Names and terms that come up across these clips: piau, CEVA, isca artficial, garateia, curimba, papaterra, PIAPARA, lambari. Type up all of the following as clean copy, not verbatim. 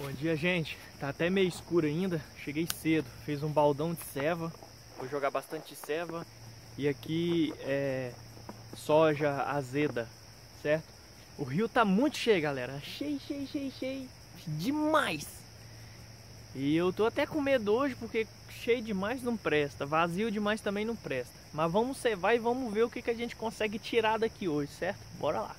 Bom dia, gente. Tá até meio escuro ainda. Cheguei cedo, fez um baldão de ceva. Vou jogar bastante ceva. E aqui é soja azeda, certo? O rio tá muito cheio, galera. Cheio demais. E eu tô até com medo hoje, porque cheio demais não presta, vazio demais também não presta. Mas vamos cevar e vamos ver o que a gente consegue tirar daqui hoje, certo? Bora lá.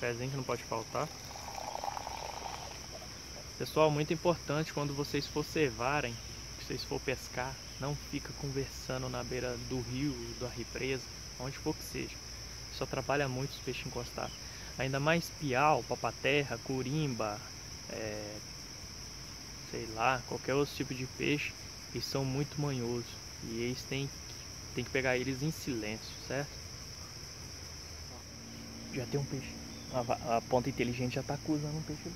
Cafezinho que não pode faltar. Pessoal, muito importante quando vocês for cevarem, que vocês for pescar, não fica conversando na beira do rio, da represa, onde for que seja. Isso atrapalha muito os peixes encostar. Ainda mais piau, papaterra, curimba, sei lá, qualquer outro tipo de peixe, eles são muito manhosos e eles têm que pegar eles em silêncio, certo? Já tem um peixe. A ponta inteligente já tá acusando um peixe ali.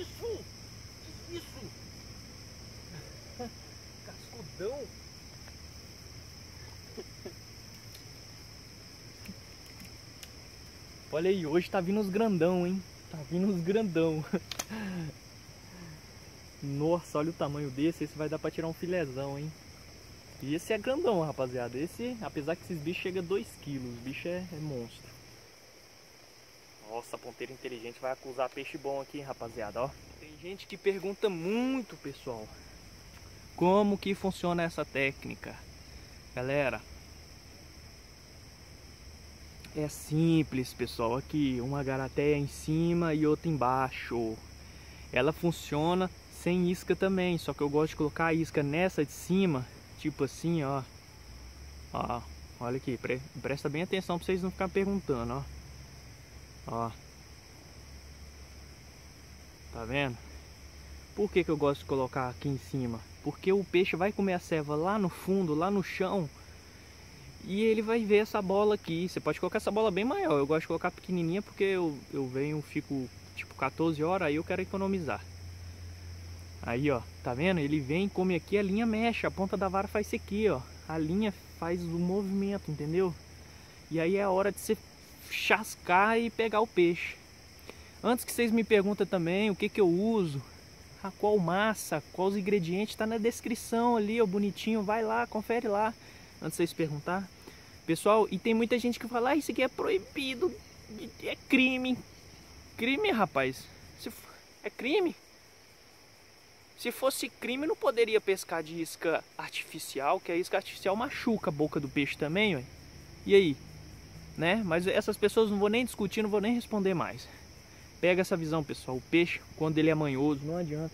Isso! Que isso? Cascudão! Olha aí, hoje tá vindo os grandão, hein? Tá vindo os grandão. Nossa, olha o tamanho desse. Esse vai dar pra tirar um filézão, hein? E esse é grandão, rapaziada. Esse, apesar que esses bichos chegam a 2 kg. Os bichos é monstro. Nossa, a ponteira inteligente vai acusar peixe bom aqui, hein, rapaziada, ó. Tem gente que pergunta muito, pessoal, como que funciona essa técnica. Galera, é simples, pessoal. Aqui uma garateia em cima e outra embaixo. Ela funciona sem isca também, só que eu gosto de colocar a isca nessa de cima, tipo assim, ó. Ó, olha aqui, presta bem atenção pra vocês não ficarem perguntando, ó. Ó. Tá vendo? Por que eu gosto de colocar aqui em cima? Porque o peixe vai comer a ceva lá no fundo, lá no chão. E ele vai ver essa bola aqui. Você pode colocar essa bola bem maior. Eu gosto de colocar pequenininha porque eu venho, fico tipo 14 horas, aí eu quero economizar. Aí, ó, tá vendo? Ele vem, come aqui, a linha mexe, a ponta da vara faz isso aqui, ó. A linha faz o movimento, entendeu? E aí é a hora de você chascar e pegar o peixe. Antes que vocês me perguntem também o que eu uso, a qual massa, quais ingredientes, tá na descrição ali, ó, bonitinho. Vai lá, confere lá. Antes de vocês perguntar, pessoal, e tem muita gente que fala, ah, isso aqui é proibido, é crime. Crime, rapaz, é crime. Se fosse crime, não poderia pescar de isca artificial, que a isca artificial machuca a boca do peixe também, ué. E aí? Né? Mas essas pessoas não vou nem discutir, não vou nem responder mais. Pega essa visão, pessoal, o peixe, quando ele é manhoso, não adianta.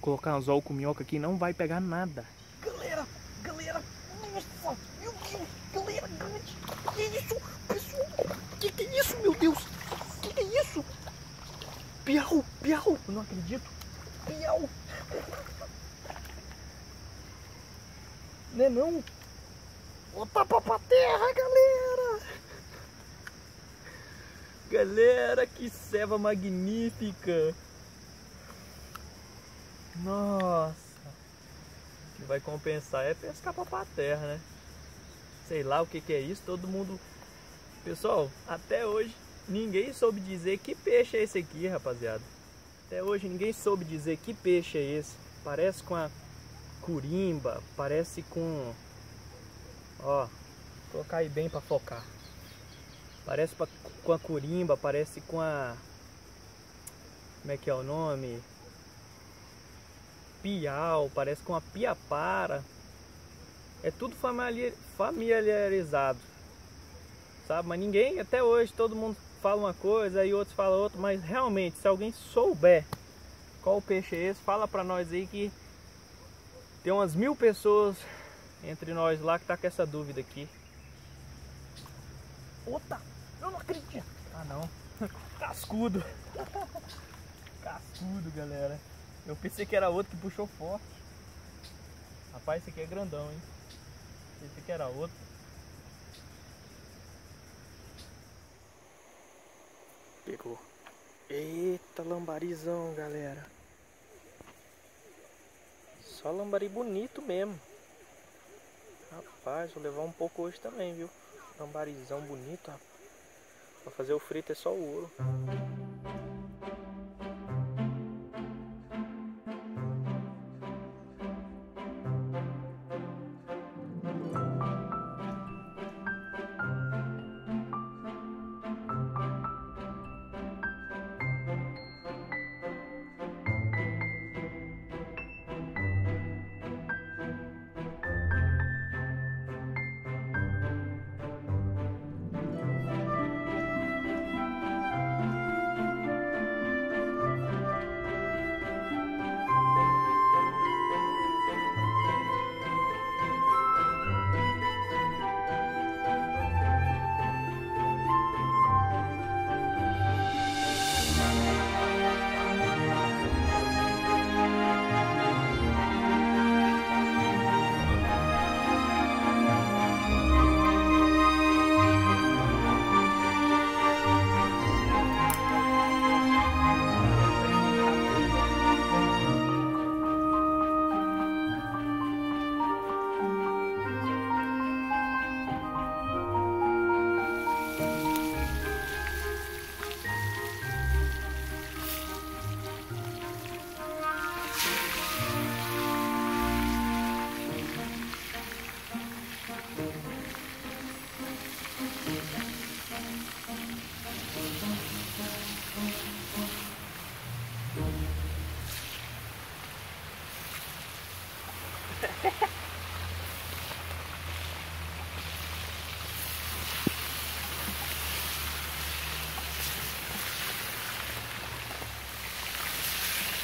Colocar um anzol com minhoca aqui, não vai pegar nada. Galera! Nossa, meu Deus, galera, grande, que isso, pessoal, que é isso, meu Deus, que é isso? Piau, não acredito, piau, né não? Opa, papaterra, galera, que ceva magnífica, nossa. Que vai compensar é pescar papaterra, né? Sei lá o que é isso, todo mundo... Pessoal, até hoje ninguém soube dizer que peixe é esse aqui, rapaziada. Até hoje ninguém soube dizer que peixe é esse. Parece com a curimba, parece com... Ó, vou colocar aí bem pra focar. Parece com a curimba, parece com a... Como é que é o nome? Piau, parece com a piapara. É tudo familiarizado, sabe? Mas ninguém, até hoje, todo mundo fala uma coisa e outros falam outra. Mas realmente, se alguém souber qual peixe é esse, fala pra nós aí, que tem umas 1000 pessoas entre nós lá que tá com essa dúvida aqui. Outra, Eu não acredito. Ah, não. Cascudo. Cascudo, galera. Eu pensei que era outro que puxou forte. Rapaz, esse aqui é grandão, hein? Pensei que era outro. Pegou. Eita, lambarizão, galera. Só lambari bonito mesmo. Rapaz, vou levar um pouco hoje também, viu? Lambarizão bonito, rapaz. Pra fazer o frito é só o ouro.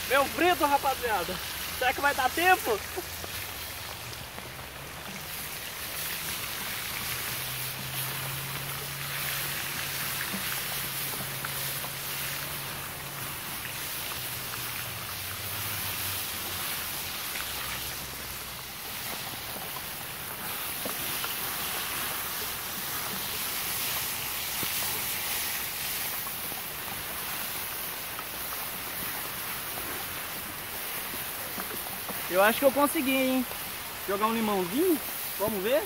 Meu frito, rapaziada. Será que vai dar tempo? Eu acho que eu consegui, hein? Jogar um limãozinho, vamos ver?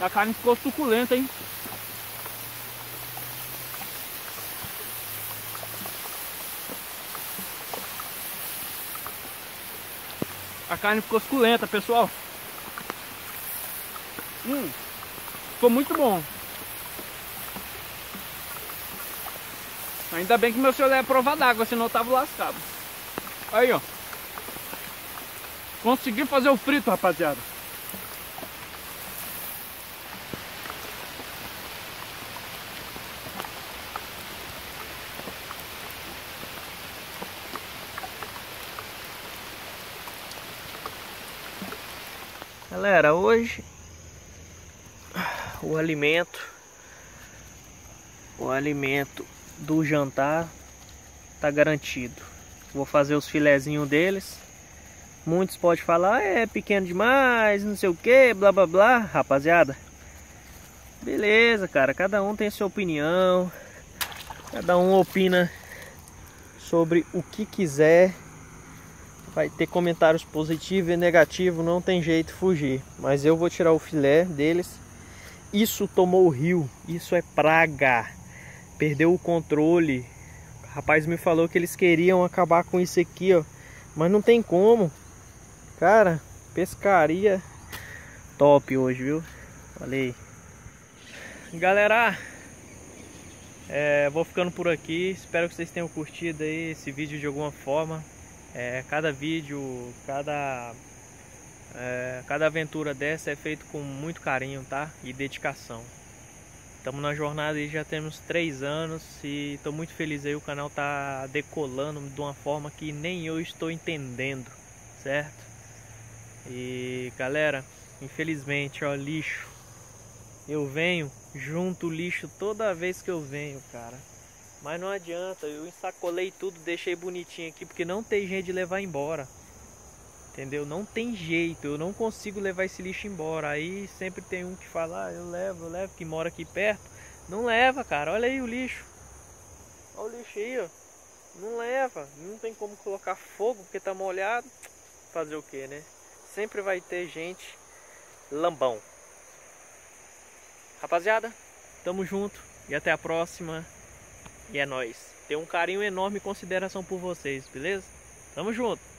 A carne ficou suculenta, hein? A carne ficou suculenta, pessoal. Ficou muito bom. Ainda bem que meu celular é prova d'água, senão eu tava lascado. Aí, ó. Consegui fazer o frito, rapaziada. Galera, hoje o alimento do jantar tá garantido. Vou fazer os filezinhos deles. Muitos podem falar, é pequeno demais, não sei o que, blá blá blá. Rapaziada, beleza, cara. Cada um tem sua opinião. Cada um opina sobre o que quiser. Vai ter comentários positivos e negativos. Não tem jeito de fugir. Mas eu vou tirar o filé deles. Isso tomou o rio. Isso é praga. Perdeu o controle. Rapaz me falou que eles queriam acabar com isso aqui, ó. Mas não tem como. Cara, pescaria top hoje, viu? Falei. Galera, vou ficando por aqui. Espero que vocês tenham curtido aí esse vídeo de alguma forma. Cada vídeo, cada aventura dessa é feito com muito carinho, tá? E dedicação. Estamos na jornada e já temos 3 anos e estou muito feliz aí, o canal tá decolando de uma forma que nem eu estou entendendo, certo? E galera, infelizmente, ó, lixo, Eu venho, junto o lixo toda vez que eu venho, cara. Mas não adianta, eu ensacolei tudo, deixei bonitinho aqui, porque não tem jeito de levar embora. Entendeu? Não tem jeito, eu não consigo levar esse lixo embora. Aí sempre tem um que fala, ah, eu levo, que mora aqui perto. Não leva, cara, olha aí o lixo. Olha o lixo aí, ó. Não leva, não tem como colocar fogo porque tá molhado. Fazer o que, né? Sempre vai ter gente lambão. Rapaziada, tamo junto e até a próxima. E é nóis. Tenho um carinho enorme e consideração por vocês, beleza? Tamo junto.